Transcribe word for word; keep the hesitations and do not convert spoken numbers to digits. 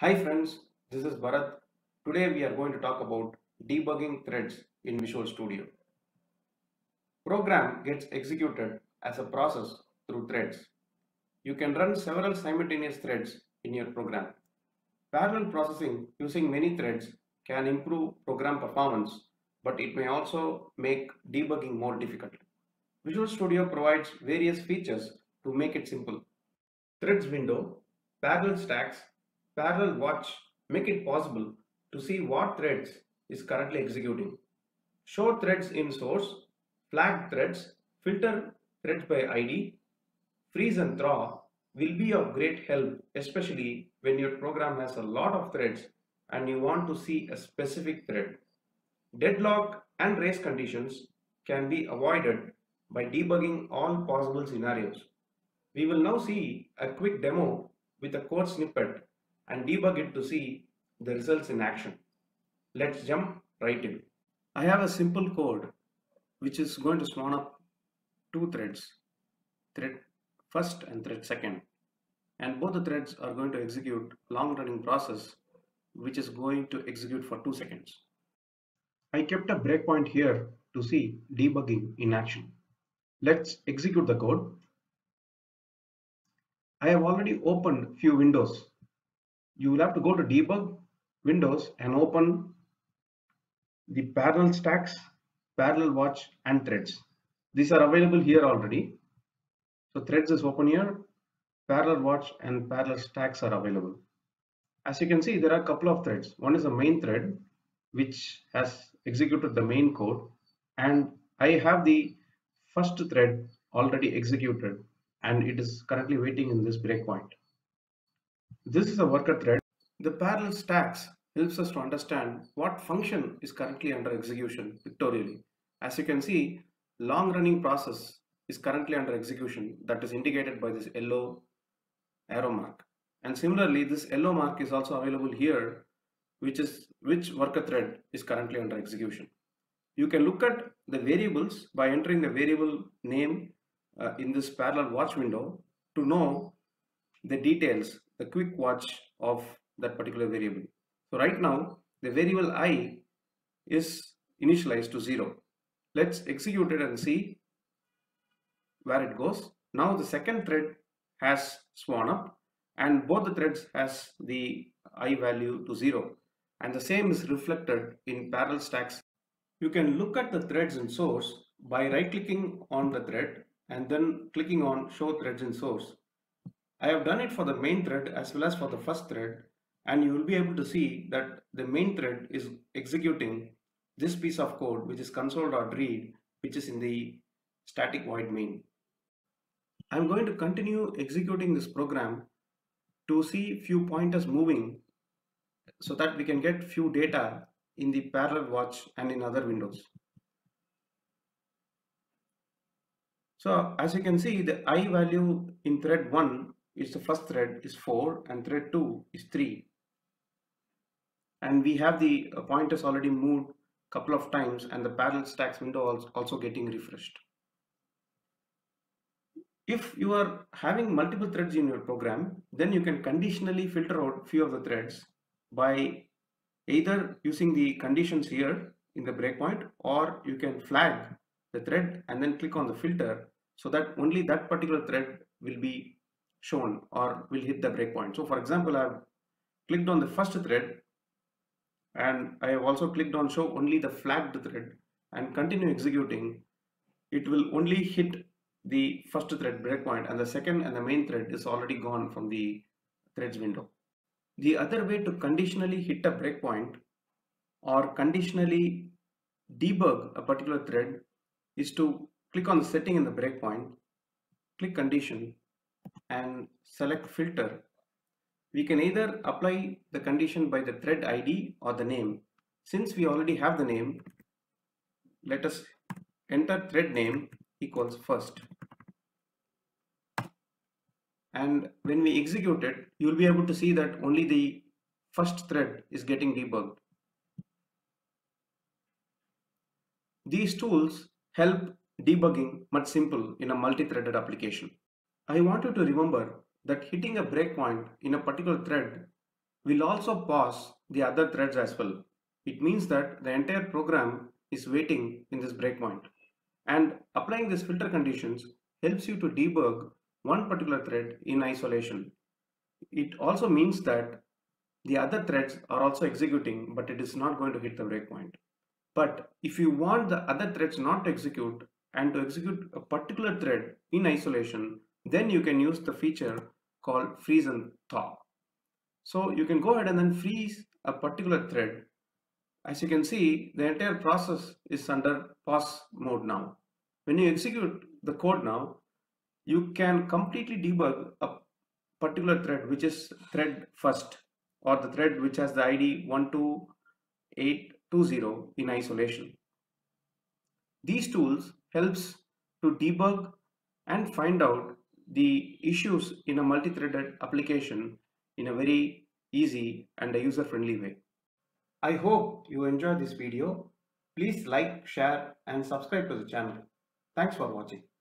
Hi friends, this is Bharat. Today we are going to talk about debugging threads in Visual Studio. Program gets executed as a process through threads. You can run several simultaneous threads in your program. Parallel processing using many threads can improve program performance, but it may also make debugging more difficult. Visual Studio provides various features to make it simple. Threads window, parallel stacks, Parallel Watch make it possible to see what threads is currently executing. Show threads in source, flag threads, filter threads by I D, freeze and thaw will be of great help, especially when your program has a lot of threads and you want to see a specific thread. Deadlock and race conditions can be avoided by debugging all possible scenarios. We will now see a quick demo with a code snippet and debug it to see the results in action. Let's jump right in. I have a simple code which is going to spawn up two threads, thread first and thread second, and both the threads are going to execute long running process which is going to execute for two seconds. I kept a breakpoint here to see debugging in action. Let's execute the code. I have already opened few windows. You will have to go to debug windows and open the parallel stacks, parallel watch and threads. These are available here already. So threads is open here, parallel watch and parallel stacks are available. As you can see, there are a couple of threads. One is the main thread which has executed the main code, and I have the first thread already executed and it is currently waiting in this breakpoint. This is a worker thread. The parallel stacks helps us to understand what function is currently under execution pictorially. As you can see, long running process is currently under execution, that is indicated by this yellow arrow mark. And similarly, this yellow mark is also available here, which is which worker thread is currently under execution. You can look at the variables by entering the variable name uh, in this parallel watch window to know the details, the quick watch of that particular variable. So right now the variable I is initialized to zero. Let's execute it and see where it goes. Now the second thread has spawned up and both the threads has the I value to zero, and the same is reflected in parallel stacks. You can look at the threads in source by right clicking on the thread and then clicking on show threads in source. I have done it for the main thread as well as for the first thread, and you will be able to see that the main thread is executing this piece of code, which is console.read, which is in the static void main. I'm going to continue executing this program to see few pointers moving so that we can get few data in the parallel watch and in other windows. So as you can see, the I value in thread one, it's the first thread, is four and thread two is three, and we have the pointers already moved a couple of times and the parallel stacks window is also getting refreshed. If you are having multiple threads in your program, then you can conditionally filter out few of the threads by either using the conditions here in the breakpoint, or you can flag the thread and then click on the filter so that only that particular thread will be shown or will hit the breakpoint. So for example, I have clicked on the first thread and I have also clicked on show only the flagged thread and continue executing. It will only hit the first thread breakpoint, and the second and the main thread is already gone from the threads window. The other way to conditionally hit a breakpoint or conditionally debug a particular thread is to click on the setting in the breakpoint, click condition and select filter. We can either apply the condition by the thread I D or the name. Since we already have the name, let us enter thread name equals first. And when we execute it, you will be able to see that only the first thread is getting debugged. These tools help debugging much simple in a multi-threaded application. I want you to remember that hitting a breakpoint in a particular thread will also pause the other threads as well. It means that the entire program is waiting in this breakpoint. And applying these filter conditions helps you to debug one particular thread in isolation. It also means that the other threads are also executing, but it is not going to hit the breakpoint. But if you want the other threads not to execute and to execute a particular thread in isolation, then you can use the feature called freeze and thaw. So you can go ahead and then freeze a particular thread. As you can see, the entire process is under pause mode now. When you execute the code now, you can completely debug a particular thread, which is thread first, or the thread which has the I D one two eight two zero in isolation. These tools helps to debug and find out the issues in a multi-threaded application in a very easy and a user-friendly way. I hope you enjoyed this video. Please like, share, and subscribe to the channel. Thanks for watching.